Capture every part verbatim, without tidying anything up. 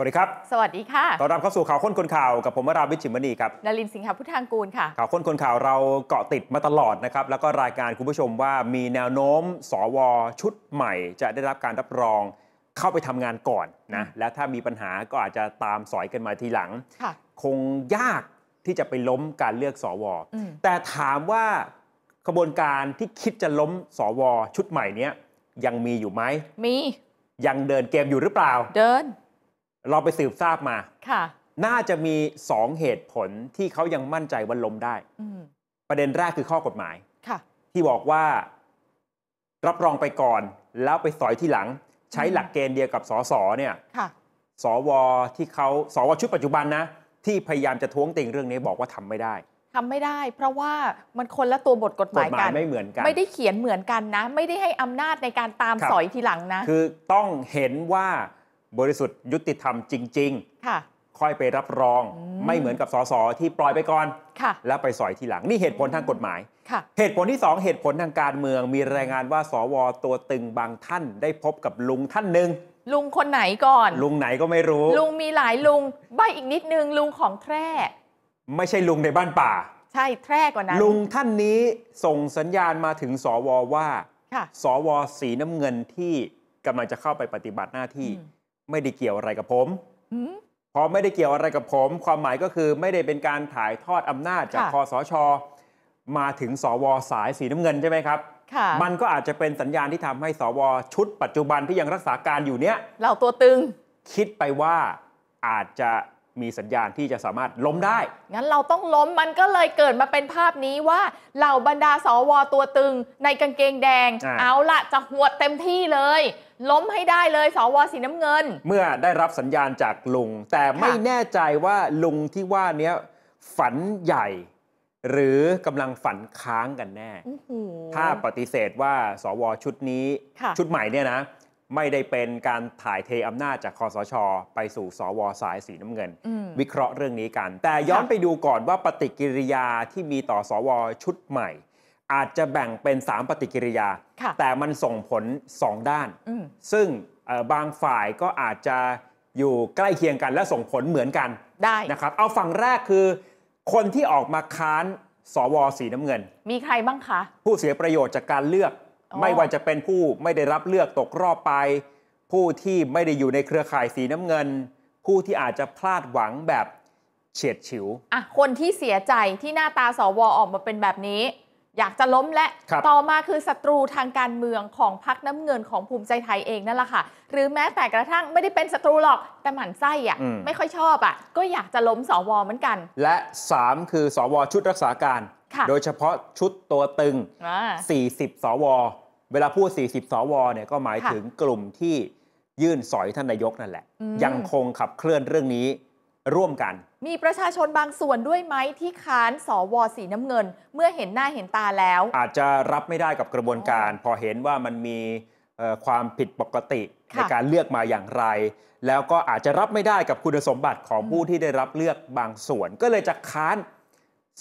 สวัสดีครับสวัสดีค่ะต้อนรับเข้าสู่ข่าวค้นคนข่าวกับผมวราวิทย์ ฉิมมณีครับนลินทร์ สิงหพุทธังกูลค่ะข่าวค้นคนข่าวเราเกาะติดมาตลอดนะครับแล้วก็รายการคุณผู้ชมว่ามีแนวโน้มสวชุดใหม่จะได้รับการรับรองเข้าไปทำงานก่อนนะแล้วถ้ามีปัญหาก็อาจจะตามสอยกันมาทีหลังคงยากที่จะไปล้มการเลือกสวแต่ถามว่าขบวนการที่คิดจะล้มสวชุดใหม่นี้ยังมีอยู่ไหมมียังเดินเกมอยู่หรือเปล่าเดินเราไปสืบทราบมาค่ะน่าจะมีสองเหตุผลที่เขายังมั่นใจว่าล้มได้ประเด็นแรกคือข้อกฎหมายค่ะที่บอกว่ารับรองไปก่อนแล้วไปสอยที่หลังใช้หลักเกณฑ์เดียวกับสสเนี่ยค่ะสวที่เขาสวชุดปัจจุบันนะที่พยายามจะท้วงติงเรื่องนี้บอกว่าทำไม่ได้ทำไม่ได้เพราะว่ามันคนละตัวบทกฎหมายกันไม่เหมือนกันไม่ได้เขียนเหมือนกันนะไม่ได้ให้อำนาจในการตามสอยทีหลังนะคือต้องเห็นว่าบริสุทธิ์ยุติธรรมจริงๆค่ะค่อยไปรับรองไม่เหมือนกับสสที่ปล่อยไปก่อนค่ะแล้วไปสอยทีหลังนี่เหตุผลทางกฎหมายค่ะเหตุผลที่สองเหตุผลทางการเมืองมีรายงานว่าสวตัวตึงบางท่านได้พบกับลุงท่านหนึ่งลุงคนไหนก่อนลุงไหนก็ไม่รู้ลุงมีหลายลุงใบอีกนิดนึงลุงของแท้ไม่ใช่ลุงในบ้านป่าใช่แทรกกว่านั้นลุงท่านนี้ส่งสัญญาณมาถึงสวว่าสวสีน้ำเงินที่กำลังจะเข้าไปปฏิบัติหน้าที่ไม่ได้เกี่ยวอะไรกับผมพอไม่ได้เกี่ยวอะไรกับผมความหมายก็คือไม่ได้เป็นการถ่ายทอดอำนาจจากคสช.มาถึงสวสายสีน้ำเงินใช่ไหมครับมันก็อาจจะเป็นสัญญาณที่ทำให้สวชุดปัจจุบันที่ยังรักษาการอยู่เนี้ยเราตัวตึงคิดไปว่าอาจจะมีสัญญาณที่จะสามารถล้มได้งั้นเราต้องล้มมันก็เลยเกิดมาเป็นภาพนี้ว่าเหล่าบรรดาสวตัวตึงในกางเกงแดงเอาละจะหวดเต็มที่เลยล้มให้ได้เลยสวสีน้ำเงินเมื่อได้รับสัญญาณจากลุงแต่ไม่แน่ใจว่าลุงที่ว่านี้ฝันใหญ่หรือกำลังฝันค้างกันแน่ถ้าปฏิเสธว่าสวชุดนี้ชุดใหม่เนี่ยนะไม่ได้เป็นการถ่ายเทอำนาจจากคสช.ไปสู่สว.สายสีน้ำเงินวิเคราะห์เรื่องนี้กันแต่ย้อนไปดูก่อนว่าปฏิกิริยาที่มีต่อสว.ชุดใหม่อาจจะแบ่งเป็นสามปฏิกิริยาแต่มันส่งผลสองด้านซึ่งบางฝ่ายก็อาจจะอยู่ใกล้เคียงกันและส่งผลเหมือนกันได้นะครับเอาฝั่งแรกคือคนที่ออกมาค้านสว.สีน้ำเงินมีใครบ้างคะผู้เสียประโยชน์จากการเลือกไม่ว่าจะเป็นผู้ไม่ได้รับเลือกตกรอบไปผู้ที่ไม่ได้อยู่ในเครือข่ายสีน้ำเงินผู้ที่อาจจะพลาดหวังแบบเฉียดฉิวอ่ะคนที่เสียใจที่หน้าตาสวออกมาเป็นแบบนี้อยากจะล้มและต่อมาคือศัตรูทางการเมืองของพรรคน้ำเงินของภูมิใจไทยเองนั่นแหละค่ะหรือแม้แต่กระทั่งไม่ได้เป็นศัตรูหรอกแต่หมั่นไส้อ่ะไม่ค่อยชอบอ่ะก็อยากจะล้มสวเหมือนกันและสามคือสวชุดรักษาการโดยเฉพาะชุดตัวตึงสี่สิบสวเวลาพูดสี่สิบสวเนี่ยก็หมายถึงกลุ่มที่ยื่นสอยท่านนายกนั่นแหละยังคงขับเคลื่อนเรื่องนี้ร่วมกันมีประชาชนบางส่วนด้วยไหมที่ค้านสวสีน้ำเงินเมื่อเห็นหน้าเห็นตาแล้วอาจจะรับไม่ได้กับกระบวนการพอเห็นว่ามันมีความผิดปกติในการเลือกมาอย่างไรแล้วก็อาจจะรับไม่ได้กับคุณสมบัติของผู้ที่ได้รับเลือกบางส่วนก็เลยจะค้าน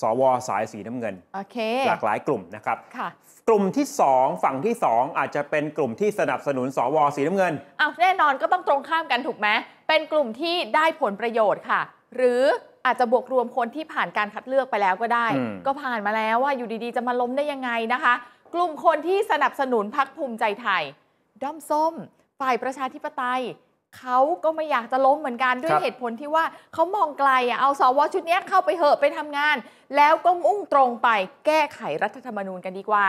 สวสายสีน้ำเงิน okay. หลากหลายกลุ่มนะครับกลุ่มที่สองฝั่งที่สองอาจจะเป็นกลุ่มที่สนับสนุนสวสีน้ำเงินเอาแน่นอนก็ต้องตรงข้ามกันถูกไหมเป็นกลุ่มที่ได้ผลประโยชน์ค่ะหรืออาจจะบวกรวมคนที่ผ่านการคัดเลือกไปแล้วก็ได้ก็ผ่านมาแล้วว่าอยู่ดีๆจะมาล้มได้ยังไงนะคะกลุ่มคนที่สนับสนุนพรรคภูมิใจไทยด้อมส้มฝ่ายประชาธิปไตยเขาก็ไม่อยากจะล้มเหมือนกันด้วยเหตุผลที่ว่าเขามองไกลอ่ะเอาสวชุดนี้เข้าไปเหอะไปทำงานแล้วก็มุ่งตรงไปแก้ไขรัฐธรรมนูญกันดีกว่า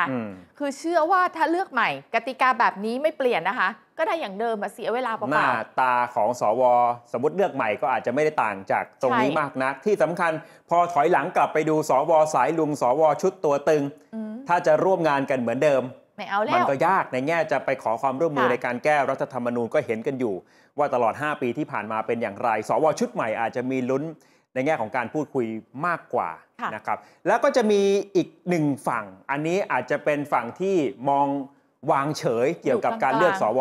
คือเชื่อว่าถ้าเลือกใหม่กติกาแบบนี้ไม่เปลี่ยนนะคะก็ได้อย่างเดิมมาเสียเวลาเปล่าหน้าตาของสวสมมติเลือกใหม่ก็อาจจะไม่ได้ต่างจากตรงนี้มากนักที่สำคัญพอถอยหลังกลับไปดูสวสายลุงสวชุดตัวตึงถ้าจะร่วมงานกันเหมือนเดิมมันก็ยากในแง่จะไปขอความร่วมมือในการแก้รัฐธรรมนูญก็เห็นกันอยู่ว่าตลอดห้าปีที่ผ่านมาเป็นอย่างไรสวชุดใหม่อาจจะมีลุ้นในแง่ของการพูดคุยมากกว่านะครับแล้วก็จะมีอีกหนึ่งฝั่งอันนี้อาจจะเป็นฝั่งที่มองวางเฉยเกี่ยวกับการเลือกสว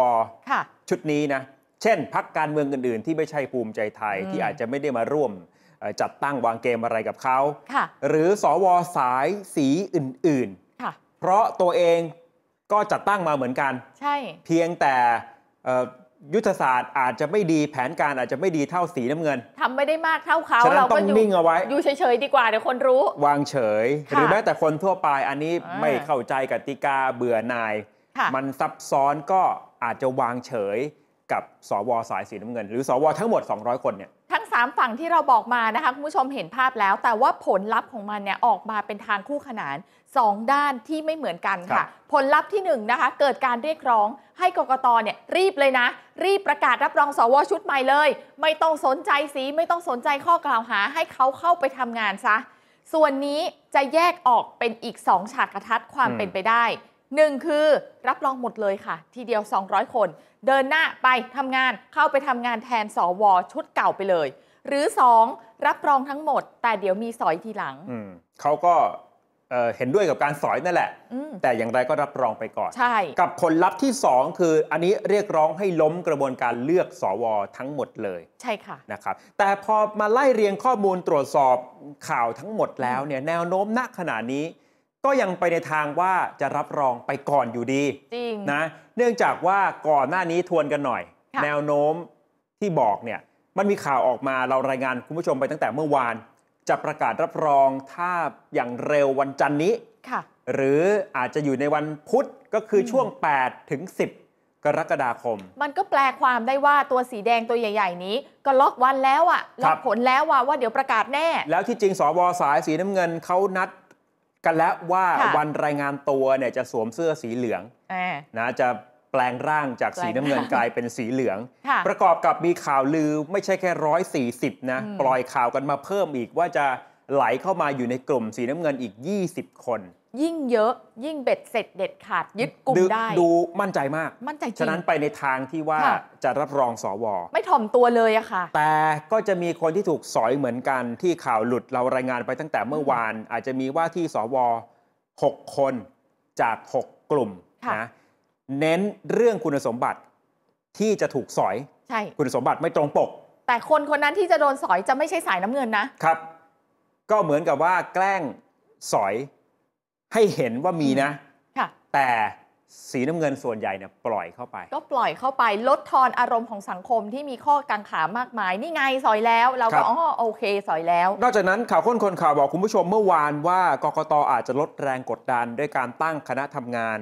ชุดนี้นะเช่นพรรคการเมืองอื่นๆที่ไม่ใช่ภูมิใจไทยที่อาจจะไม่ได้มาร่วมจัดตั้งวางเกมอะไรกับเขาหรือสวสายสีอื่นๆเพราะตัวเองก็จัดตั้งมาเหมือนกันใช่เพียงแต่ ยุทธศาสตร์อาจจะไม่ดีแผนการอาจจะไม่ดีเท่าสีน้ำเงินทำไม่ได้มากเท่าเขาเราต้องนิ่งเอาไว้อยู่เฉยๆดีกว่าเดี๋ยวคนรู้วางเฉยหรือแม้แต่คนทั่วไปอันนี้ไม่เข้าใจกติกาเบื่อนายมันซับซ้อนก็อาจจะวางเฉยกับสวสายสีน้ำเงินหรือสวทั้งหมดสองร้อยคนเนี่ยทั้งสามฝั่งที่เราบอกมานะคะคุณผู้ชมเห็นภาพแล้วแต่ว่าผลลัพธ์ของมันเนี่ยออกมาเป็นทางคู่ขนานสองด้านที่ไม่เหมือนกันค่ะผลลัพธ์ที่หนึ่งนะคะเกิดการเรียกร้องให้กกตเนี่ยรีบเลยนะรีบประกาศรับรองสวชุดใหม่เลยไม่ต้องสนใจสีไม่ต้องสนใจข้อกล่าวหาให้เขาเข้าไปทำงานซะส่วนนี้จะแยกออกเป็นอีกสองฉากทัศน์ความเป็นไปได้หนึ่งคือรับรองหมดเลยค่ะทีเดียวสองร้อยคนเดินหน้าไปทำงานเข้าไปทำงานแทนสวชุดเก่าไปเลยหรือสองรับรองทั้งหมดแต่เดี๋ยวมีสอยทีหลังเขาก็ เ, เห็นด้วยกับการสอยนั่นแหละแต่อย่างไรก็รับรองไปก่อนใช่กับผลลัพธ์ที่สองคืออันนี้เรียกร้องให้ล้มกระบวนการเลือกสวทั้งหมดเลยใช่ค่ะนะครับแต่พอมาไล่เรียงข้อมูลตรวจสอบข่าวทั้งหมดแล้วเนี่ยแนวโน้มณขณะนี้ก็ยังไปในทางว่าจะรับรองไปก่อนอยู่ดีจริงนะเนื่องจากว่าก่อนหน้านี้ทวนกันหน่อยแนวโน้มที่บอกเนี่ยมันมีข่าวออกมาเรารายงานคุณผู้ชมไปตั้งแต่เมื่อวานจะประกาศรับรองถ้าอย่างเร็ววันจันทร์นี้ค่ะหรืออาจจะอยู่ในวันพุธก็คือช่วงแปดถึงสิบกรกฎาคมมันก็แปลความได้ว่าตัวสีแดงตัวใหญ่ๆนี้ก็ล็อกวันแล้วอะล็อกผลแล้วว่าว่าเดี๋ยวประกาศแน่แล้วที่จริงสวสายสีน้ำเงินเขานัดกันแล้วว่าวันรายงานตัวเนี่ยจะสวมเสื้อสีเหลืองนะจะแปลงร่างจากสีน้ำเงินกลายเป็นสีเหลืองประกอบกับมีข่าวลือไม่ใช่แค่ร้อยสี่สิบนะปล่อยข่าวกันมาเพิ่มอีกว่าจะไหลเข้ามาอยู่ในกลุ่มสีน้ำเงินอีกยี่สิบคนยิ่งเยอะยิ่งเบ็ดเสร็จเด็ดขาดยึดกลุ่มได้ดูมั่นใจมากมั่นใจจริงฉะนั้นไปในทางที่ว่าจะรับรองสวไม่ถ่อมตัวเลยอะค่ะแต่ก็จะมีคนที่ถูกสอยเหมือนกันที่ข่าวหลุดเรารายงานไปตั้งแต่เมื่อวานอาจจะมีว่าที่สวหกคนจากหกกลุ่มนะเน้นเรื่องคุณสมบัติที่จะถูกสอยใช่คุณสมบัติไม่ตรงปกแต่คนคนนั้นที่จะโดนสอยจะไม่ใช่สายน้ำเงินนะครับก็เหมือนกับว่าแกล้งสอยให้เห็นว่ามีนะแต่สีน้ำเงินส่วนใหญ่เนี่ยปล่อยเข้าไปก็ปล่อยเข้าไปลดทอนอารมณ์ของสังคมที่มีข้อกังขามากมายนี่ไงสอยแล้วเราก็อ๋อโอเคสอยแล้วนอกจากนั้นข่าวค้นคนข่าวบอกคุณผู้ชมเมื่อวานว่ากกตอาจจะลดแรงกดดันด้วยการตั้งคณะทำงาน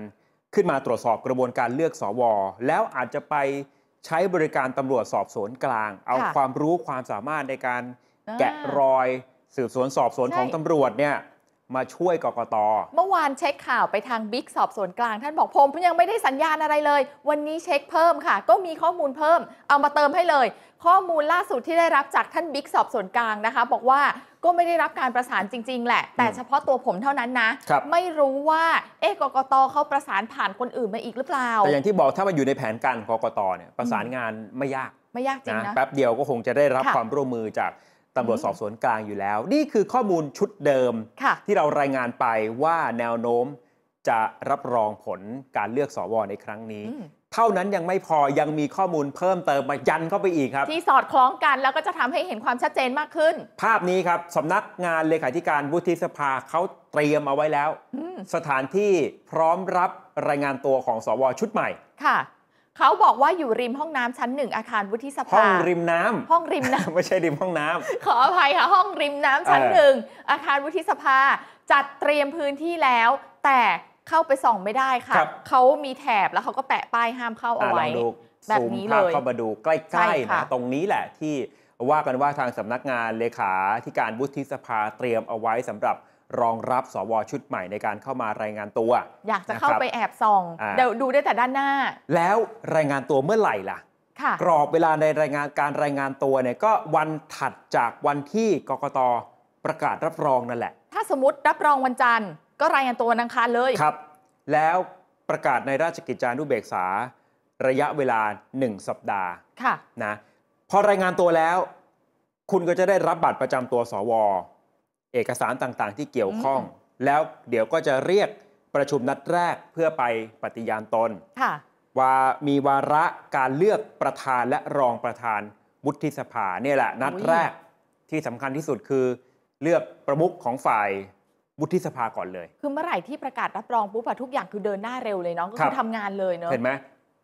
ขึ้นมาตรวจสอบกระบวนการเลือกสวแล้วอาจจะไปใช้บริการตำรวจสอบสวนกลางเอาความรู้ความสามารถในการแกะรอยสืบสวนสอบสวนของตำรวจเนี่ยมาช่วยกกต.เมื่อวานเช็คข่าวไปทางบิ๊กสอบสวนกลางท่านบอกผมยังไม่ได้สัญญาณอะไรเลยวันนี้เช็คเพิ่มค่ะก็มีข้อมูลเพิ่มเอามาเติมให้เลยข้อมูลล่าสุดที่ได้รับจากท่านบิ๊กสอบสวนกลางนะคะบอกว่าก็ไม่ได้รับการประสานจริงๆแหละแต่เฉพาะตัวผมเท่านั้นนะไม่รู้ว่าเอ๊ะกกต.เขาประสานผ่านคนอื่นมาอีกหรือเปล่าแต่อย่างที่บอกถ้ามันอยู่ในแผนการกกต.เนี่ยประสานงานไม่ยากไม่ยากจริงนะแป๊บเดียวก็คงจะได้รับความร่วมมือจากตำรวจสอบสวนกลางอยู่แล้วนี่คือข้อมูลชุดเดิมที่เรารายงานไปว่าแนวโน้มจะรับรองผลการเลือกสวในครั้งนี้เท่านั้นยังไม่พอยังมีข้อมูลเพิ่มเติมมายันเข้าไปอีกครับที่สอดคล้องกันแล้วก็จะทำให้เห็นความชัดเจนมากขึ้นภาพนี้ครับสำนักงานเลขาธิการวุฒิสภาเขาเตรียมเอาไว้แล้วสถานที่พร้อมรับรายงานตัวของสวชุดใหม่ค่ะเขาบอกว่าอยู่ริมห้องน้ำชั้นหนึ่งอาคารวุฒิสภาห้องริมน้ำห้องริมน้ำ ไม่ใช่ริมห้องน้ำ ขออภัยค่ะห้องริมน้ำชั้นหนึ่งอาคารวุฒิสภาจัดเตรียมพื้นที่แล้วแต่เข้าไปส่องไม่ได้ค่ะเขามีแถบแล้วเขาก็แปะป้ายห้ามเข้าเอาไว้แบบนี้เลยเข้ามาดูใกล้ๆนะตรงนี้แหละที่ว่ากันว่าทางสำนักงานเลขาธิการวุฒิสภาเตรียมเอาไว้สำหรับรองรับสวชุดใหม่ในการเข้ามารายงานตัวอยากจะเข้าไปแอบส่องเดี๋ยวดูได้แต่ด้านหน้าแล้วรายงานตัวเมื่อไหร่ล่ะกรอบเวลาในรายงานการรายงานตัวเนี่ยก็วันถัดจากวันที่กกต.ประกาศรับรองนั่นแหละถ้าสมมติรับรองวันจันทร์ก็รายงานตัววันอังคารเลยครับแล้วประกาศในราชกิจจานุเบกษาระยะเวลาหนึ่งสัปดาห์ค่ะนะพอรายงานตัวแล้วคุณก็จะได้รับบัตรประจำตัวสวเอกสารต่างๆที่เกี่ยวข้องแล้วเดี๋ยวก็จะเรียกประชุมนัดแรกเพื่อไปปฏิญาณตนว่ามีวาระการเลือกประธานและรองประธานวุฒิสภาเนี่ยแหละนัดแรกที่สำคัญที่สุดคือเลือกประมุขของฝ่ายวุฒิสภาก่อนเลยคือเมื่อไหร่ที่ประกาศรับรองปุ๊บทุกอย่างคือเดินหน้าเร็วเลยเนาะก็คือทำงานเลยเนาะเห็นไหม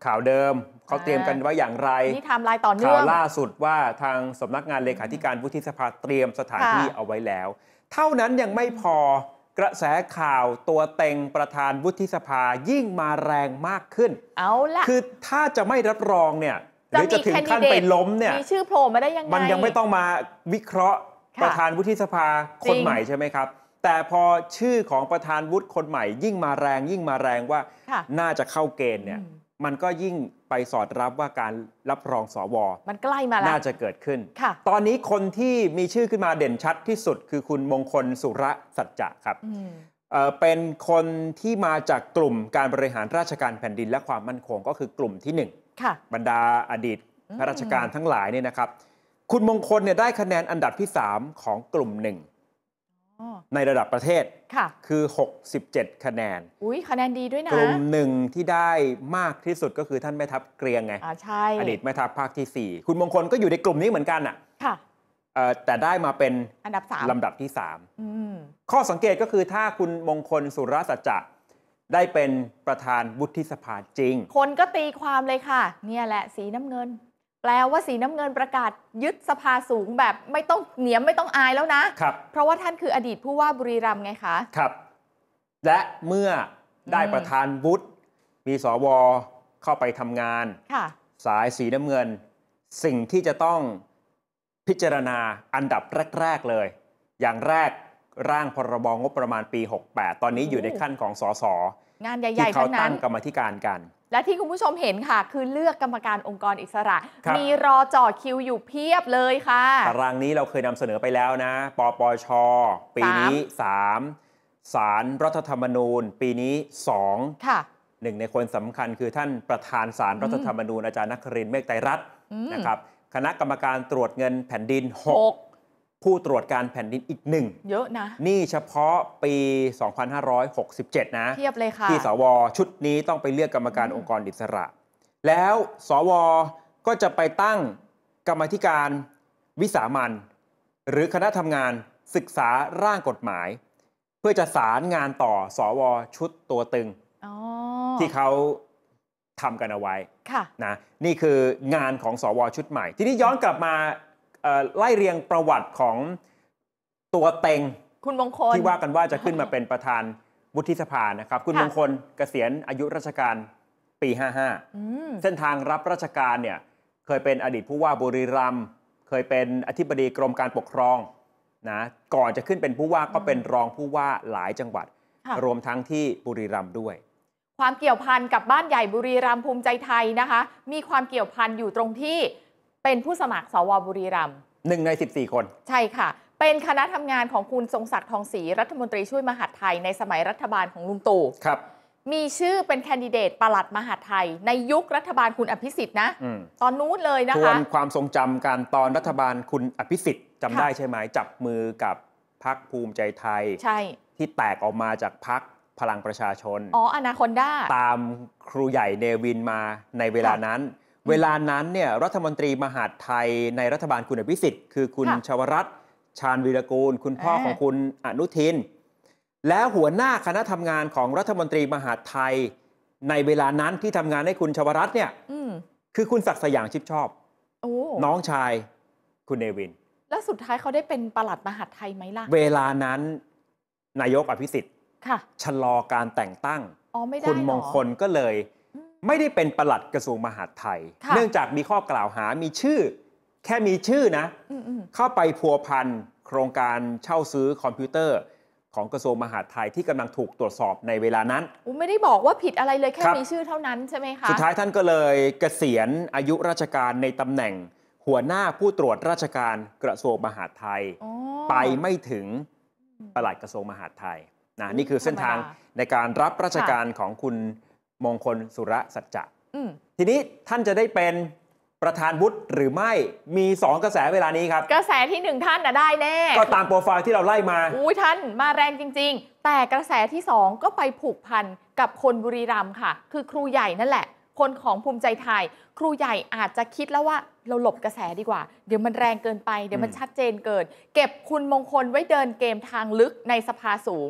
ข่าวเดิมเขาเตรียมกันว่าอย่างไรนี่ไทม์ไลน์ต่อเนื่องข่าวล่าสุดว่าทางสำนักงานเลขาธิการวุฒิสภาเตรียมสถานที่เอาไว้แล้วเท่านั้นยังไม่พอกระแสข่าวตัวเต็งประธานวุฒิสภายิ่งมาแรงมากขึ้นเอาล่ะคือถ้าจะไม่รับรองเนี่ยหรือจะถึงขั้นไปล้มเนี่ยมีชื่อโผล่มาได้ยังไงมันยังไม่ต้องมาวิเคราะห์ประธานวุฒิสภาคนใหม่ใช่ไหมครับแต่พอชื่อของประธานวุฒิคนใหม่ยิ่งมาแรงยิ่งมาแรงว่าน่าจะเข้าเกณฑ์เนี่ยมันก็ยิ่งไปสอดรับว่าการรับรองสวมันใกล้มาแล้วน่าจะเกิดขึ้นตอนนี้คนที่มีชื่อขึ้นมาเด่นชัดที่สุดคือคุณมงคลสุรสัจจะครับเป็นคนที่มาจากกลุ่มการบริหารราชการแผ่นดินและความมั่นคงก็คือกลุ่มที่หนึ่งบรรดาอดีตข้าราชการทั้งหลายเนี่ยนะครับคุณมงคลเนี่ยได้คะแนนอันดับที่สามของกลุ่มหนึ่งในระดับประเทศ ค, คือหกสิบเจ็ดคะแนนอุ้ยคะแนนดีด้วยนะกลุ่มหนึ่งที่ได้มากที่สุดก็คือท่านแม่ทัพเกรียงไงอ่าใช่อดีตแม่ทัพภาคที่สี่คุณมงคลก็อยู่ในกลุ่มนี้เหมือนกันอ่ะค่ะแต่ได้มาเป็นอันดับสามลำดับที่สามข้อสังเกตก็คือถ้าคุณมงคลสุรสัจจะได้เป็นประธานวุฒิสภาจริงคนก็ตีความเลยค่ะเนี่ยแหละสีน้ำเงินแปลว่าสีน้ำเงินประกาศยึดสภาสูงแบบไม่ต้องเหนียมไม่ต้องอายแล้วนะเพราะว่าท่านคืออดีตผู้ว่าบุรีรัมย์ไงคะครับและเมื่อได้ประธานวุฒิมีสวเข้าไปทำงานสายสีน้ำเงินสิ่งที่จะต้องพิจารณาอันดับแรกๆเลยอย่างแรกร่างพรบงบประมาณปีหกสิบแปดตอนนี้อยู่ในขั้นของสสงานใหญ่ๆที่เขาตั้งกรรมธิการกันและที่คุณผู้ชมเห็นค่ะคือเลือกกรรมการองค์กรอิสระมีรอจ่อคิวอยู่เพียบเลยค่ะตารางนี้เราเคยนำเสนอไปแล้วนะปปช.ปีนี้สามศาลรัฐธรรมนูญปีนี้สองค่ะหนึ่งในคนสำคัญคือท่านประธานศาลรัฐธรรมนูญอาจารย์นครินทร์เมฆไตรรัตน์นะครับคณะกรรมการตรวจเงินแผ่นดินหกผู้ตรวจการแผ่นดินอีกหนึ่งเยอะนะนี่เฉพาะปีสองพันห้าร้อยหกสิบเจ็ดนะเทียบเลยค่ะที่สวชุดนี้ต้องไปเลือกกรรมการองค์กรอิสระแล้วสวก็จะไปตั้งกรรมธิการวิสามัญหรือคณะทำงานศึกษาร่างกฎหมายเพื่อจะสารงานต่อสวชุดตัวตึงที่เขาทำกันเอาไว้นะนี่คืองานของสวชุดใหม่ทีนี้ย้อนกลับมาไล่เรียงประวัติของตัวเต็งคุณมงคลที่ว่ากันว่าจะขึ้นมาเป็นประธานวุฒิสภานะครับคุณมงคลเกษียณอายุราชการปีห้าสิบห้าเส้นทางรับราชการเนี่ยเคยเป็นอดีตผู้ว่าบุรีรัมย์เคยเป็นอธิบดีกรมการปกครองนะก่อนจะขึ้นเป็นผู้ว่าก็เป็นรองผู้ว่าหลายจังหวัดรวมทั้งที่บุรีรัมย์ด้วยความเกี่ยวพันกับบ้านใหญ่บุรีรัมย์ภูมิใจไทยนะคะมีความเกี่ยวพันอยู่ตรงที่เป็นผู้สมัครสวบุรีรัมย์หนึ่งในสิบสี่คนใช่ค่ะเป็นคณะทำงานของคุณทรงศักดิ์ทองศรีรัฐมนตรีช่วยมหาดไทยในสมัยรัฐบาลของลุงตู่ครับมีชื่อเป็นแคนดิเดตปลัดมหาดไทยในยุครัฐบาลคุณอภิสิทธิ์นะตอนนู้นเลยนะคะทวนความทรงจำการตอนรัฐบาลคุณอภิสิทธิ์จำได้ใช่ไหมจับมือกับพรรคภูมิใจไทยใช่ที่แตกออกมาจากพรรคพลังประชาชนอ๋ออนาคอนดาตามครูใหญ่เนวินมาในเวลานั้นเวลานั้นเนี่ยรัฐมนตรีมหาดไทยในรัฐบาลคุณอภิสิทธิ์คือคุณชวรัตน์ชาญวีรกูลคุณพ่อของคุณอนุทินแล้วหัวหน้าคณะทำงานของรัฐมนตรีมหาดไทยในเวลานั้นที่ทำงานให้คุณชวรัตน์เนี่ยคือคุณศักดิ์สยามชิดชอบน้องชายคุณเนวินแล้วสุดท้ายเขาได้เป็นปลัดมหาดไทยไหมล่ะเวลานั้นนายกอภิสิทธิ์ชะลอการแต่งตั้งคุณมงคลก็เลยไม่ได้เป็นปลัดกระทรวงมหาดไทยเนื่องจากมีข้อกล่าวหามีชื่อแค่มีชื่อนะเข้าไปพัวพันโครงการเช่าซื้อคอมพิวเตอร์ของกระทรวงมหาดไทยที่กำลังถูกตรวจสอบในเวลานั้นไม่ได้บอกว่าผิดอะไรเลยแค่มีชื่อเท่านั้นใช่ไหมคะสุดท้ายท่านก็เลยเกษียณอายุราชการในตำแหน่งหัวหน้าผู้ตรวจราชการกระทรวงมหาดไทยไปไม่ถึงปลัดกระทรวงมหาดไทยนะนี่คือเส้นทางในการรับราชการของคุณมงคลสุรสัจจะทีนี้ท่านจะได้เป็นประธานวุฒิหรือไม่มีสองกระแสเวลานี้ครับกระแสที่หนึ่งท่านนะได้แน่ก็ตามโปรไฟล์ที่เราไล่มาอุ้ยท่านมาแรงจริงๆแต่กระแสที่สองก็ไปผูกพันกับคนบุรีรัมย์ค่ะคือครูใหญ่นั่นแหละคนของภูมิใจไทยครูใหญ่อาจจะคิดแล้วว่าเราหลบกระแสดีกว่าเดี๋ยวมันแรงเกินไปเดี๋ยวมันชัดเจนเกินเก็บคุณมงคลไว้เดินเกมทางลึกในสภาสูง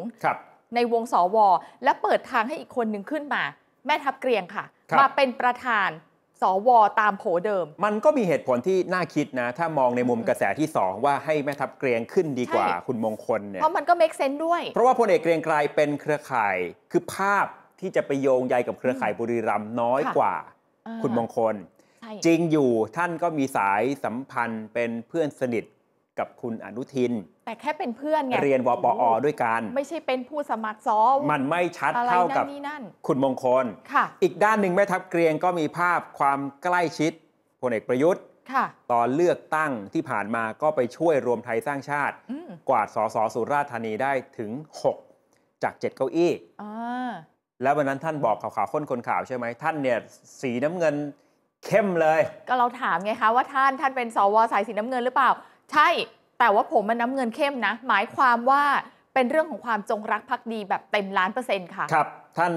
ในวงสวและเปิดทางให้อีกคนหนึ่งขึ้นมาแม่ทัพเกรียงค่ะ มาเป็นประธานสวตามโผเดิมมันก็มีเหตุผลที่น่าคิดนะถ้ามองในมุมกระแสที่สองว่าให้แม่ทัพเกรียงขึ้นดีกว่าคุณมงคลเนี่ยเพราะมันก็เมคเซนส์ด้วยเพราะว่าพลเอกเกรียงไกรเป็นเครือข่ายคือภาพที่จะไปโยงใยกับเครือข่ายบุรีรัมย์น้อยกว่าคุณมงคลจริงอยู่ท่านก็มีสายสัมพันธ์เป็นเพื่อนสนิทกับคุณอนุทินแต่แค่เป็นเพื่อนไงเรียนวปอด้วยกันไม่ใช่เป็นผู้สมัครสอมันไม่ชัดเท่ากับคุณมงคลอีกด้านหนึ่งแม่ทัพเกรียงก็มีภาพความใกล้ชิดพลเอกประยุทธ์ตอนเลือกตั้งที่ผ่านมาก็ไปช่วยรวมไทยสร้างชาติกวาดสสสุราษฎร์ธานีได้ถึงหกจากเจ็ดเก้าอี้แล้ววันนั้นท่านบอกข่าวข่าวข้นคนข่าวใช่ไหมท่านเนี่ยสีน้ำเงินเข้มเลยก็เราถามไงคะว่าท่านท่านเป็นสวสายสีน้ำเงินหรือเปล่าใช่แต่ว่าผมมันน้ำเงินเข้มนะหมายความว่าเป็นเรื่องของความจงรักภักดีแบบเต็มล้านเปอร์เซ็นต์ค่ะครับท่าน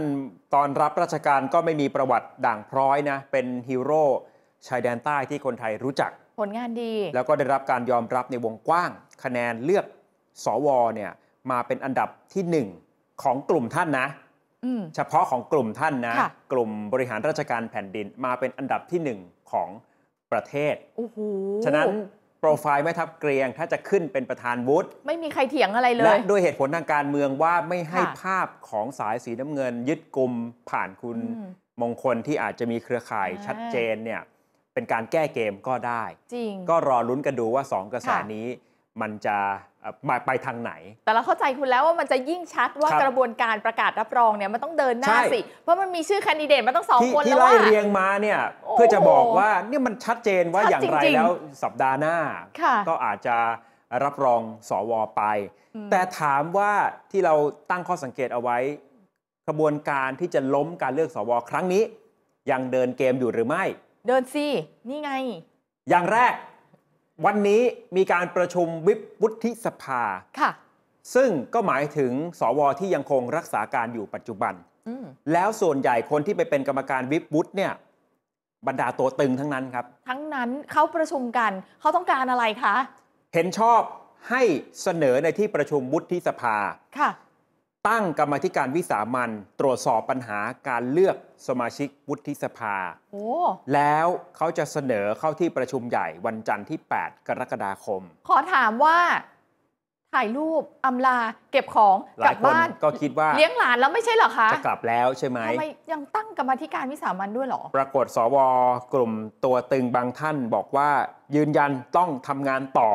ตอนรับราชการก็ไม่มีประวัติด่างพร้อยนะเป็นฮีโร่ชายแดนใต้ที่คนไทยรู้จักผลงานดีแล้วก็ได้รับการยอมรับในวงกว้างคะแนนเลือกสวเนี่ยมาเป็นอันดับที่หนึ่งของกลุ่มท่านนะเฉพาะของกลุ่มท่านนะกลุ่มบริหารราชการแผ่นดินมาเป็นอันดับที่หนึ่งของประเทศฉะนั้นโปรไฟล์แม่ทัพเกรียงถ้าจะขึ้นเป็นประธานวุฒิไม่มีใครเถียงอะไรเลยและด้วยเหตุผลทางการเมืองว่าไม่ให้ภาพของสายสีน้ำเงินยึดกลุ่มผ่านคุณมงคลที่อาจจะมีเครือข่ายชัดเจนเนี่ยเป็นการแก้เกมก็ได้จริงก็รอลุ้นกันดูว่าสองกระแสนี้มันจะไปทางไหนแต่เราเข้าใจคุณแล้วว่ามันจะยิ่งชัดว่ากระบวนการประกาศรับรองเนี่ยมันต้องเดินหน้าสิเพราะมันมีชื่อแคนดิเดตมันต้องสองคนแล้วว่าที่ไล่เรียงมาเนี่ยเพื่อจะบอกว่าเนี่ยมันชัดเจนว่าอย่างไรแล้วสัปดาห์หน้าก็อาจจะรับรองสวไปแต่ถามว่าที่เราตั้งข้อสังเกตเอาไว้กระบวนการที่จะล้มการเลือกสวครั้งนี้ยังเดินเกมอยู่หรือไม่เดินสินี่ไงอย่างแรกวันนี้มีการประชุมวิปวุฒิสภาค่ะซึ่งก็หมายถึงสวที่ยังคงรักษาการอยู่ปัจจุบันแล้วส่วนใหญ่คนที่ไปเป็นกรรมการวิปวุฒิเนี่ยบรรดาตัวตึงทั้งนั้นครับทั้งนั้นเขาประชุมกันเขาต้องการอะไรคะเห็นชอบให้เสนอในที่ประชุมวุฒิสภาค่ะตั้งกรรมธิการวิสามัญตรวจสอบปัญหาการเลือกสมาชิกวุฒิสภาแล้วเขาจะเสนอเข้าที่ประชุมใหญ่วันจันทร์ที่แปดกรกฎาคมขอถามว่าถ่ายรูปอำลาเก็บของกลับบ้านก็คิดว่าเลี้ยงหลานแล้วไม่ใช่เหรอคะจะกลับแล้วใช่ไหมทำไมยังตั้งกรรมธิการวิสามัญด้วยหรอปรากฏสวกลุ่มตัวตึงบางท่านบอกว่ายืนยันต้องทำงานต่อ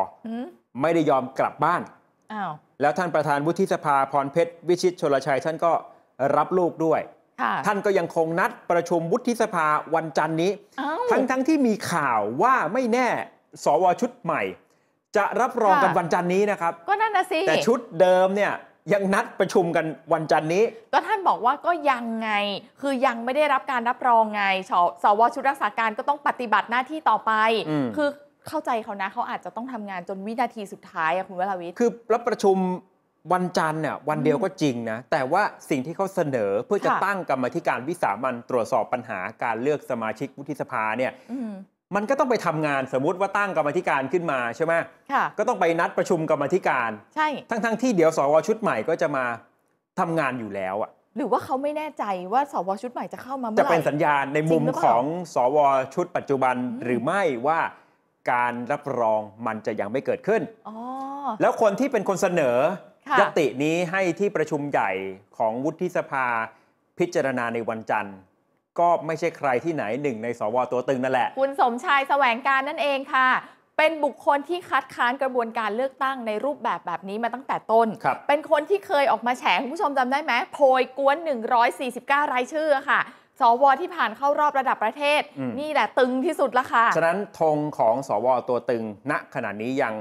ไม่ได้ยอมกลับบ้านอ้าวแล้วท่านประธานวุฒิสภาพรเพชรวิชิตชลชัยท่านก็รับลูกด้วยท่านก็ยังคงนัดประชุมวุฒิสภาวันจันนี้ทั้งทั้งที่มีข่าวว่าไม่แน่สวชุดใหม่จะรับรองกันวันจันนี้นะครับก็นั่นนะสิแต่ชุดเดิมเนี่ยยังนัดประชุมกันวันจันนี้ก็ท่านบอกว่าก็ยังไงคือยังไม่ได้รับการรับรองไงสวชุดรักษาการก็ต้องปฏิบัติหน้าที่ต่อไปคือเข้าใจเขานะเขาอาจจะต้องทำงานจนวินาทีสุดท้ายอะคุณวราวิทย์คือรับประชุมวันจันทร์เนี่ยวันเดียวก็จริงนะแต่ว่าสิ่งที่เขาเสนอเพื่อจะตั้งกรรมธิการวิสามัญตรวจสอบปัญหาการเลือกสมาชิกวุฒิสภาเนี่ยมันก็ต้องไปทำงานสมมุติว่าตั้งกรรมธิการขึ้นมาใช่ไหมก็ต้องไปนัดประชุมกรรมธิการใช่ทั้งๆที่เดี๋ยวสวชุดใหม่ก็จะมาทำงานอยู่แล้วอะหรือว่าเขาไม่แน่ใจว่าสวชุดใหม่จะเข้ามาเมื่อไหร่จะเป็นสัญญาณในมุมของสวชุดปัจจุบันหรือไม่ว่าการรับรองมันจะยังไม่เกิดขึ้นแล้วคนที่เป็นคนเสนอยตินี้ให้ที่ประชุมใหญ่ของวุฒิสภาพิจารณาในวันจันทร์ก็ไม่ใช่ใครที่ไหนหนึ่งในสวตัวตึงนั่นแหละคุณสมชายแสวงการนั่นเองค่ะเป็นบุคคลที่คัดค้านกระบวนการเลือกตั้งในรูปแบบแบบนี้มาตั้งแต่ต้นเป็นคนที่เคยออกมาแฉคุณผู้ชมจำได้ไหมโพยกวนหนึ่งร้อยสี่สิบเก้ารายชื่อค่ะสวที่ผ่านเข้ารอบระดับประเทศนี่แหละตึงที่สุดละค่ะฉะนั้นธงของสวตัวตึงณขณะนี้ยัง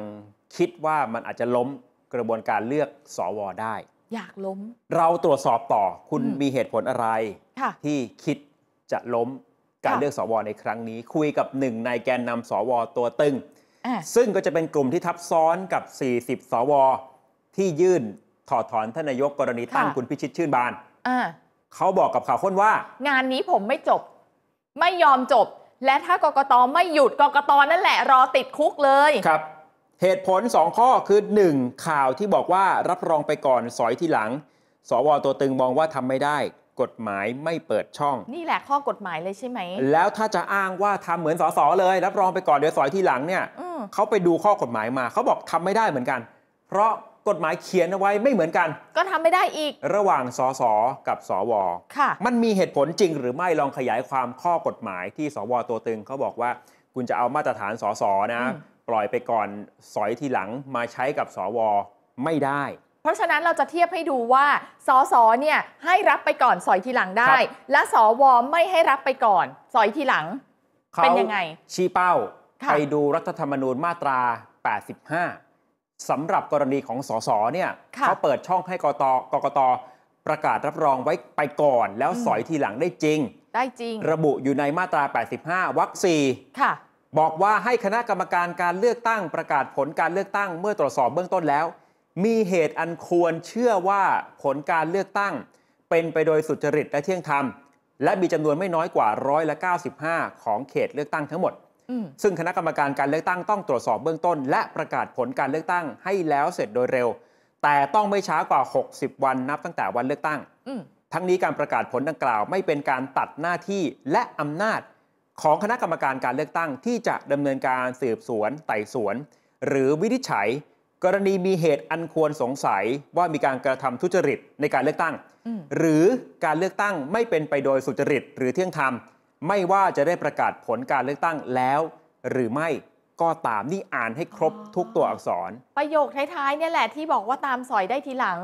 คิดว่ามันอาจจะล้มกระบวนการเลือกสวได้อยากล้มเราตรวจสอบต่อคุณมีเหตุผลอะไรที่คิดจะล้มการเลือกสวในครั้งนี้คุยกับหนึ่งในแกนนำสวตัวตึงซึ่งก็จะเป็นกลุ่มที่ทับซ้อนกับสี่สิบสวที่ยื่นถอดถอนท่านนายกกรณีตั้งคุณพิชิตชื่นบานเขาบอกกับข่าวข้นว่างานนี้ผมไม่จบไม่ยอมจบและถ้ากกตไม่หยุดกกตนั่นแหละรอติดคุกเลยครับเหตุผลสองข้อคือหนึ่งข่าวที่บอกว่ารับรองไปก่อนสอยทีหลังสวตัวตึงมองว่าทำไม่ได้ กฎหมายไม่เปิดช่องนี่แหละข้อกฎหมายเลยใช่ไหมแล้วถ้าจะอ้างว่าทำเหมือนสสเลยรับรองไปก่อนเดี๋ยวสอยทีหลังเนี่ยเขาไปดูข้อกฎหมายมาเขาบอกทำไม่ได้เหมือนกันเพราะกฎหมายเขียนเอาไว้ไม่เหมือนกันก็ทำไม่ได้อีกระหว่างสสกับสวค่ะมันมีเหตุผลจริงหรือไม่ลองขยายความข้อกฎหมายที่สวตัวตึงเขาบอกว่าคุณจะเอามาตรฐานสสนะปล่อยไปก่อนสอยทีหลังมาใช้กับสวไม่ได้เพราะฉะนั้นเราจะเทียบให้ดูว่าสสเนี่ยให้รับไปก่อนสอยทีหลังได้และสวไม่ให้รับไปก่อนสอยทีหลังเป็นยังไงชี้เป้าไปดูรัฐธรรมนูญมาตราแปดสิบห้าสำหรับกรณีของสสเนี่ยเขาเปิดช่องให้กตกกตประกาศรับรองไว้ไปก่อนแล้วสอยทีหลังได้จริงได้จริงระบุอยู่ในมาตราแปดสิบห้าวรรคสี่ค่ะบอกว่าให้คณะกรรมการการเลือกตั้งประกาศผลการเลือกตั้งเมื่อตรวจสอบเบื้องต้นแล้วมีเหตุอันควรเชื่อว่าผลการเลือกตั้งเป็นไปโดยสุจริตและเที่ยงธรรมและมีจำนวนไม่น้อยกว่าร้อยละเก้าสิบห้าของเขตเลือกตั้งทั้งหมดซึ่งคณะกรรมการการเลือกตั้งต้องตรวจสอบเบื้องต้นและประกาศผลการเลือกตั้งให้แล้วเสร็จโดยเร็วแต่ต้องไม่ช้ากว่าหกสิบวันนับตั้งแต่วันเลือกตั้งทั้งนี้การประกาศผลดังกล่าวไม่เป็นการตัดหน้าที่และอำนาจของคณะกรรมการการเลือกตั้งที่จะดำเนินการสืบสวนไต่สวนหรือวินิจฉัยกรณีมีเหตุอันควรสงสัยว่ามีการกระทำทุจริตในการเลือกตั้งหรือการเลือกตั้งไม่เป็นไปโดยสุจริตหรือเที่ยงธรรมไม่ว่าจะได้ประกาศผลการเลือกตั้งแล้วหรือไม่ก็ตามนี่อ่านให้ครบทุกตัวอักษรประโยคท้ายๆเนี่ยแหละที่บอกว่าตามสอยได้ทีหลัง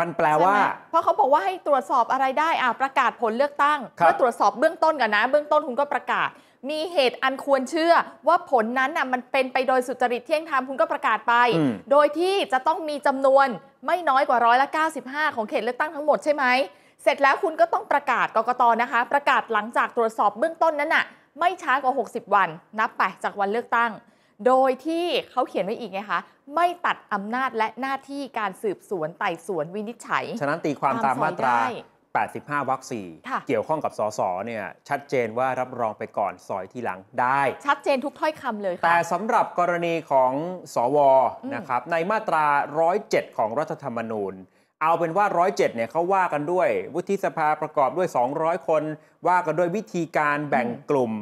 มันแปลว่าเพราะเขาบอกว่าให้ตรวจสอบอะไรได้อ่ะประกาศผลเลือกตั้งก็ตรวจสอบเบื้องต้นก่อนนะเบื้องต้นคุณก็ประกาศมีเหตุอันควรเชื่อว่าผลนั้นน่ะมันเป็นไปโดยสุจริตเที่ยงธรรมคุณก็ประกาศไปโดยที่จะต้องมีจำนวนไม่น้อยกว่าร้อยละเก้าสิบห้าของเขตเลือกตั้งทั้งหมดใช่ไหมเสร็จแล้วคุณก็ต้องประกาศกกตนะคะประกาศหลังจากตรวจสอบเบื้องต้นนั้นน่ะไม่ช้ากว่าหกสิบวันนับไปจากวันเลือกตั้งโดยที่เขาเขียนไว้อีกไงคะไม่ตัดอำนาจและหน้าที่การสืบสวนไต่สวนวินิจฉัยฉะนั้นตีความตามมาตราแปดสิบห้าวรรคสี่เกี่ยวข้องกับสสเนี่ยชัดเจนว่ารับรองไปก่อนสอยทีหลังได้ชัดเจนทุกถ้อยคำเลยแต่สำหรับกรณีของสวนะครับในมาตราหนึ่งร้อยเจ็ดของรัฐธรรมนูญเอาเป็นว่าหนึ่งร้อยเจ็ดเนี่ยเขาว่ากันด้วยวุฒิสภาประกอบด้วยสองร้อยคนว่ากันด้วยวิธีการแบ่งกลุ่ม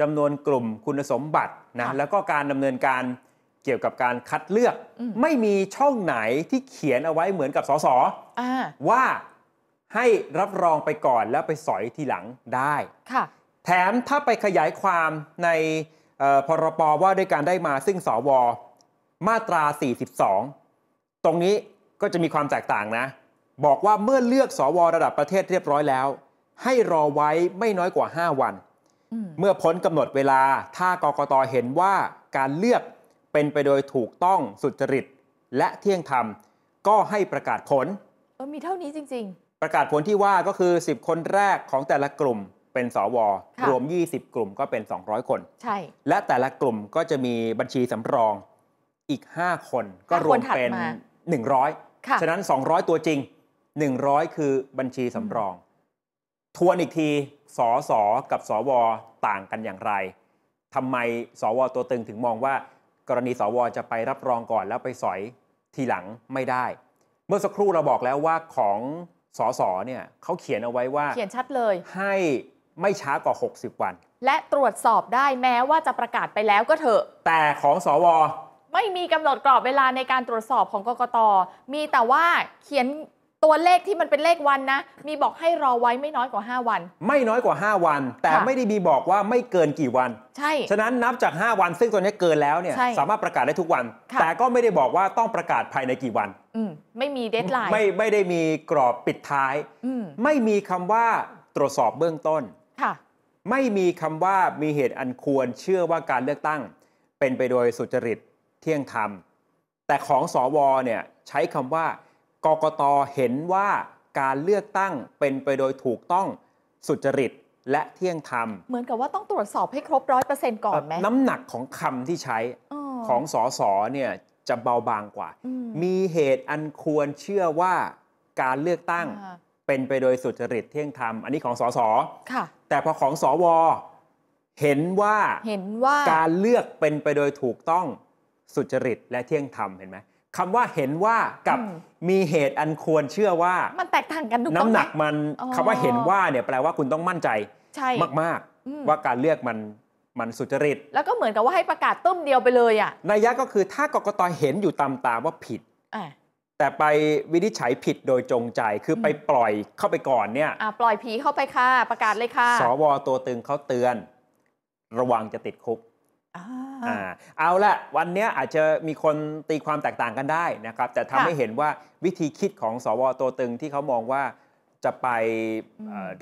จำนวนกลุ่มคุณสมบัตินะแล้วก็การดำเนินการเกี่ยวกับการคัดเลือกไม่มีช่องไหนที่เขียนเอาไว้เหมือนกับสสว่าให้รับรองไปก่อนแล้วไปสอยทีหลังได้ค่ะแถมถ้าไปขยายความในพรบว่าด้วยการได้มาซึ่งสวมาตราสี่สิบสองตรงนี้ก็จะมีความแตกต่างนะบอกว่าเมื่อเลือกสวระดับประเทศเรียบร้อยแล้วให้รอไว้ไม่น้อยกว่าห้าวันเมื่อพ้นกำหนดเวลาถ้ากกต.เห็นว่าการเลือกเป็นไปโดยถูกต้องสุจริตและเที่ยงธรรมก็ให้ประกาศผลเออมีเท่านี้จริงๆประกาศผลที่ว่าก็คือสิบคนแรกของแต่ละกลุ่มเป็นสวรวมยี่สิบกลุ่มก็เป็นสองร้อยคนใช่และแต่ละกลุ่มก็จะมีบัญชีสำรองอีกห้าคนก็รวมเป็นหนึ่งร้อยฉะนั้นสองร้อยตัวจริงหนึ่งร้อยคือบัญชีสำรองทวนอีกทีสสกับสวต่างกันอย่างไรทำไมสวตัวตึงถึงมองว่ากรณีสวจะไปรับรองก่อนแล้วไปสอยทีหลังไม่ได้เมื่อสักครู่เราบอกแล้วว่าของสสเนี่ยเขาเขียนเอาไว้ว่าเขียนชัดเลยให้ไม่ช้ากว่าหกสิบวันและตรวจสอบได้แม้ว่าจะประกาศไปแล้วก็เถอะแต่ของสวไม่มีกำหนดกรอบเวลาในการตรวจสอบของกกตมีแต่ว่าเขียนตัวเลขที่มันเป็นเลขวันนะมีบอกให้รอไว้ไม่น้อยกว่าห้าวันไม่น้อยกว่าห้าวันแต่ไม่ได้มีบอกว่าไม่เกินกี่วันใช่ฉะนั้นนับจากห้าวันซึ่งตัวนี้เกินแล้วเนี่ยสามารถประกาศได้ทุกวันแต่ก็ไม่ได้บอกว่าต้องประกาศภายในกี่วันอืมไม่มีเดดไลน์ไม่ไม่ได้มีกรอบปิดท้ายอืมไม่มีคำว่าตรวจสอบเบื้องต้นค่ะไม่มีคำว่ามีเหตุอันควรเชื่อว่าการเลือกตั้งเป็นไปโดยสุจริตเที่ยงธรรมแต่ของสวเนี่ยใช้คำว่ากกต.เห็นว่าการเลือกตั้งเป็นไปโดยถูกต้องสุจริตและเที่ยงธรรมเหมือนกับว่าต้องตรวจสอบให้ครบร้อยเปอร์เซ็นต์ก่อนไหมน้ำหนักของคำที่ใช้ของสสเนี่ยจะเบาบางกว่า ม, มีเหตุอันควรเชื่อว่าการเลือกตั้งเป็นไปโดยสุจริตเที่ยงธรรมอันนี้ของสสค่ะแต่พอของสวเห็นว่าเห็นว่าการเลือกเป็นไปโดยถูกต้องสุจริตและเที่ยงธรรมเห็นไหม คำว่าเห็นว่ากับมีเหตุอันควรเชื่อว่ามันแตกต่างกันทุกน้ำหนักมันคำว่าเห็นว่าเนี่ยแปลว่าคุณต้องมั่นใจมากๆว่าการเลือกมันมันสุจริตแล้วก็เหมือนกับว่าให้ประกาศตุ้มเดียวไปเลยอ่ะนัยยะก็คือถ้ากกต.เห็นอยู่ตามตาว่าผิดแต่ไปวินิจฉัยผิดโดยจงใจคือไปปล่อยเข้าไปก่อนเนี่ยปล่อยผีเข้าไปค่ะประกาศเลยค่ะสว.ตัวตึงเขาเตือนระวังจะติดคุกเอาละวันนี้อาจจะมีคนตีความแตกต่างกันได้นะครับแต่ทำให้เห็นว่าวิธีคิดของสว.ตัวตึงที่เขามองว่าจะไป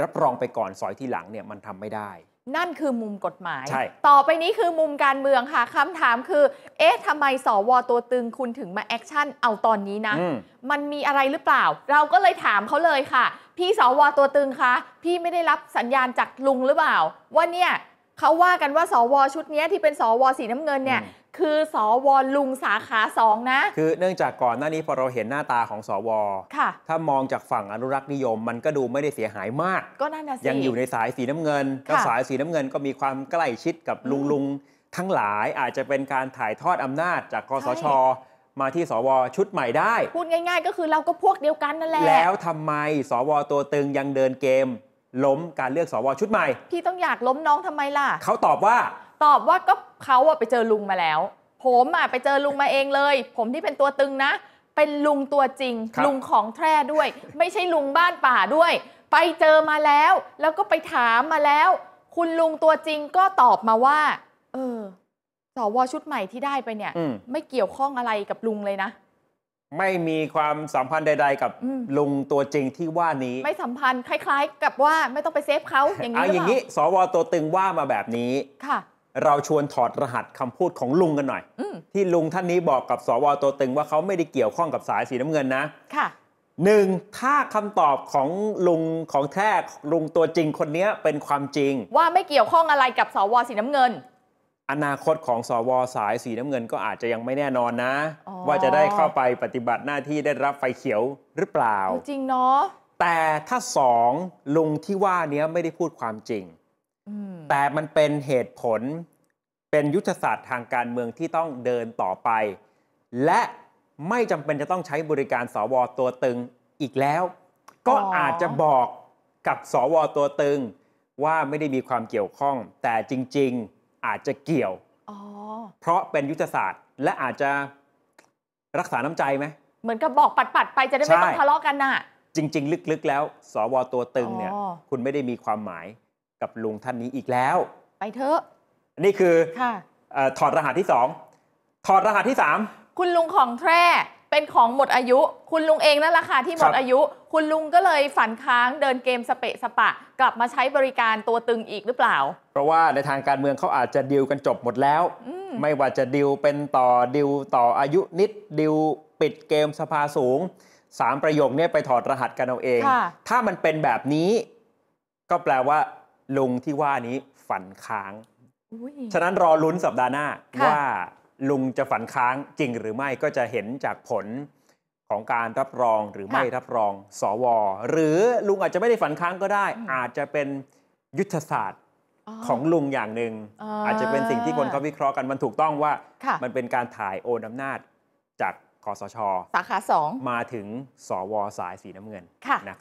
รับรองไปก่อนสอยที่หลังเนี่ยมันทำไม่ได้นั่นคือมุมกฎหมายต่อไปนี้คือมุมการเมืองค่ะคำถามคือเอ๊ะทำไมสว.ตัวตึงคุณถึงมาแอคชั่นเอาตอนนี้นะ ม, มันมีอะไรหรือเปล่าเราก็เลยถามเขาเลยค่ะพี่สว.ตัวตึงคะพี่ไม่ได้รับสัญญาณจากลุงหรือเปล่าว่าเนี่ยเขาว่ากันว่าสว.ชุดนี้ที่เป็นสว.สีน้ำเงินเนี่ยคือสว.ลุงสาขาสองนะคือเนื่องจากก่อนหน้านี้พอเราเห็นหน้าตาของสว.ถ้ามองจากฝั่งอนุรักษ์นิยมมันก็ดูไม่ได้เสียหายมากก็นั่นนะสิยังอยู่ในสายสีน้ำเงินก็สายสีน้ำเงินก็มีความใกล้ชิดกับลุงลุงทั้งหลายอาจจะเป็นการถ่ายทอดอำนาจจากคสช.มาที่สว.ชุดใหม่ได้พูดง่ายๆก็คือเราก็พวกเดียวกันนั่นแหละแล้วทำไมสว.ตัวตึงยังเดินเกมล้มการเลือกสว.ชุดใหม่พี่ต้องอยากล้มน้องทำไมล่ะเขาตอบว่าตอบว่าก็เขาอะไปเจอลุงมาแล้วผมอะไปเจอลุงมาเองเลยผมที่เป็นตัวตึงนะเป็นลุงตัวจริงลุงของแท้ด้วยไม่ใช่ลุงบ้านป่าด้วยไปเจอมาแล้วแล้วก็ไปถามมาแล้วคุณลุงตัวจริงก็ตอบมาว่าเออสว.ชุดใหม่ที่ได้ไปเนี่ยไม่เกี่ยวข้องอะไรกับลุงเลยนะไม่มีความสัมพันธ์ใดๆกับลุงตัวจริงที่ว่านี้ไม่สัมพันธ์คล้ายๆกับว่าไม่ต้องไปเซฟเขาอย่างนี้หรือเปล่าอย่างนี้สว.ตัวตึงว่ามาแบบนี้ค่ะเราชวนถอดรหัสคำพูดของลุงกันหน่อยที่ลุงท่านนี้บอกกับสว.ตัวตึงว่าเขาไม่ได้เกี่ยวข้องกับสายสีน้ำเงินนะค่ะหนึ่งถ้าคำตอบของลุงของแท้ลุงตัวจริงคนนี้เป็นความจริงว่าไม่เกี่ยวข้องอะไรกับสว.สีน้ำเงินอนาคตของสว.สายสีน้ำเงินก็อาจจะยังไม่แน่นอนนะว่าจะได้เข้าไปปฏิบัติหน้าที่ได้รับไฟเขียวหรือเปล่าจริงเนาะแต่ถ้าสองลุงที่ว่านี้ไม่ได้พูดความจริงแต่มันเป็นเหตุผลเป็นยุทธศาสตร์ทางการเมืองที่ต้องเดินต่อไปและไม่จำเป็นจะต้องใช้บริการสว.ตัวตึงอีกแล้วก็อาจจะบอกกับสว.ตัวตึงว่าไม่ได้มีความเกี่ยวข้องแต่จริงๆอาจจะเกี่ยวเพราะเป็นยุทธศาสตร์และอาจจะรักษาน้ำใจไหมเหมือนกับบอกปัดๆไปจะได้ไม่ต้องทะเลาะกันน่ะจริงๆลึกๆแล้วสว.ตัวตึงเนี่ยคุณไม่ได้มีความหมายกับลุงท่านนี้อีกแล้วไปเถอะนี่คือถอดรหัสที่สองถอดรหัสที่สามคุณลุงของแท้เป็นของหมดอายุคุณลุงเองนั่นแหละค่ะที่หมดอายุคุณลุงก็เลยฝันค้างเดินเกมสเปะสปะกลับมาใช้บริการตัวตึงอีกหรือเปล่าเพราะว่าในทางการเมืองเขาอาจจะดิวกันจบหมดแล้วมไม่ว่าจะดิวเป็นต่อดิวต่ออายุนิดดิวปิดเกมสภาสูงสามประโยคนี้ไปถอดรหัสกันเอาเองถ้ามันเป็นแบบนี้ก็แปลว่าลุงที่ว่านี้ฝันค้างฉะนั้นรอลุ้นสัปดาห์หน้าว่าลุงจะฝันค้างจริงหรือไม่ก็จะเห็นจากผลของการรับรองหรือไม่รับรองสว.หรือลุงอาจจะไม่ได้ฝันค้างก็ได้อาจจะเป็นยุทธศาสตร์ของลุงอย่างหนึ่ง อ, อาจจะเป็นสิ่งที่คนเขาวิเคราะห์กันมันถูกต้องว่ามันเป็นการถ่ายโอนอำนาจจากคสช.สาขาสองมาถึงสว.สายสีน้ำเงินนะครับ